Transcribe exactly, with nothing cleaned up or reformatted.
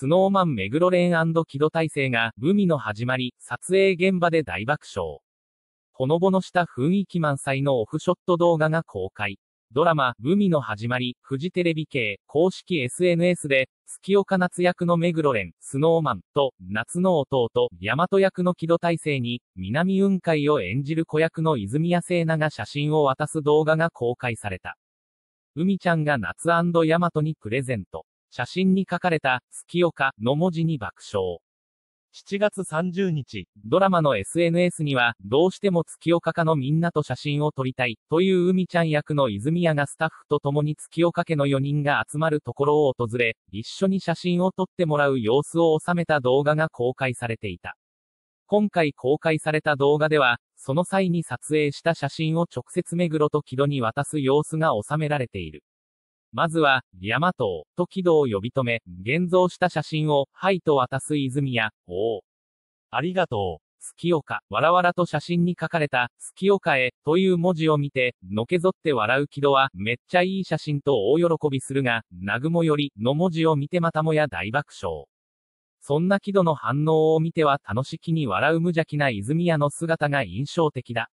スノーマン目黒蓮&木戸大聖が、海の始まり、撮影現場で大爆笑。ほのぼのした雰囲気満載のオフショット動画が公開。ドラマ、海の始まり、フジテレビ系、公式 エスエヌエス で、月岡夏役の目黒蓮、スノーマンと、夏の弟、大和役の木戸大聖に、南雲海を演じる子役の泉谷聖奈が写真を渡す動画が公開された。海ちゃんが夏&大和にプレゼント。写真に書かれた、月岡の文字に爆笑。しちがつさんじゅうにち、ドラマの エスエヌエス には、どうしても月岡家のみんなと写真を撮りたい、という海ちゃん役の泉谷がスタッフと共に月岡家のよにんが集まるところを訪れ、一緒に写真を撮ってもらう様子を収めた動画が公開されていた。今回公開された動画では、その際に撮影した写真を直接目黒と木戸に渡す様子が収められている。まずは、大和と木戸を呼び止め、現像した写真を、はいと渡す泉谷、おお。ありがとう。月岡、わらわらと写真に書かれた、月岡へ、という文字を見て、のけぞって笑う木戸は、めっちゃいい写真と大喜びするが、南雲より、の文字を見てまたもや大爆笑。そんな木戸の反応を見ては楽しきに笑う無邪気な泉谷の姿が印象的だ。